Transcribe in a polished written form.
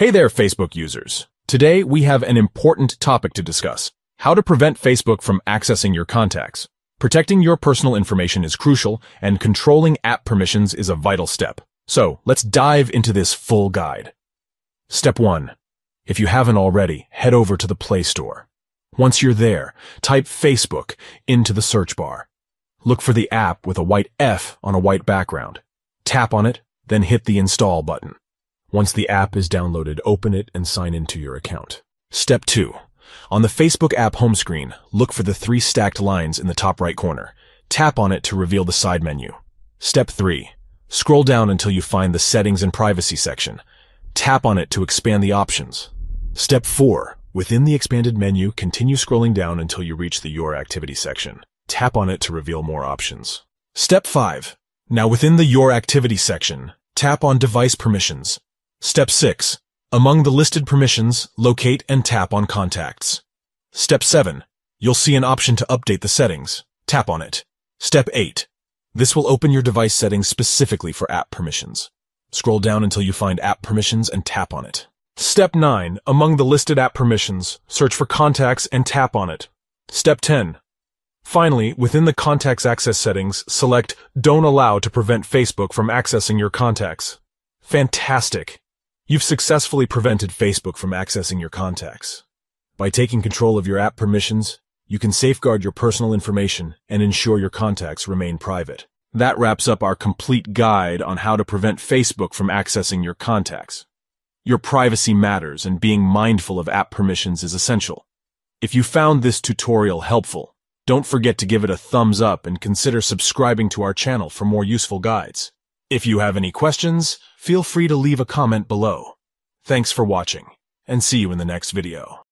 Hey there, Facebook users. Today, we have an important topic to discuss: how to prevent Facebook from accessing your contacts. Protecting your personal information is crucial, and controlling app permissions is a vital step. So, let's dive into this full guide. Step 1. If you haven't already, head over to the Play Store. Once you're there, type Facebook into the search bar. Look for the app with a white F on a white background. Tap on it, then hit the Install button. Once the app is downloaded, open it and sign into your account. Step 2. On the Facebook app home screen, look for the 3 stacked lines in the top right corner. Tap on it to reveal the side menu. Step 3. Scroll down until you find the Settings and Privacy section. Tap on it to expand the options. Step 4. Within the expanded menu, continue scrolling down until you reach the Your Activity section. Tap on it to reveal more options. Step 5. Now within the Your Activity section, tap on Device Permissions. Step 6. Among the listed permissions, locate and tap on Contacts. Step 7. You'll see an option to update the settings. Tap on it. Step 8. This will open your device settings specifically for app permissions. Scroll down until you find App Permissions and tap on it. Step 9. Among the listed app permissions, search for Contacts and tap on it. Step 10. Finally, within the Contacts Access settings, select Don't Allow to prevent Facebook from accessing your contacts. Fantastic! You've successfully prevented Facebook from accessing your contacts. By taking control of your app permissions, you can safeguard your personal information and ensure your contacts remain private. That wraps up our complete guide on how to prevent Facebook from accessing your contacts. Your privacy matters, and being mindful of app permissions is essential. If you found this tutorial helpful, don't forget to give it a thumbs up and consider subscribing to our channel for more useful guides. If you have any questions, feel free to leave a comment below. Thanks for watching, and see you in the next video.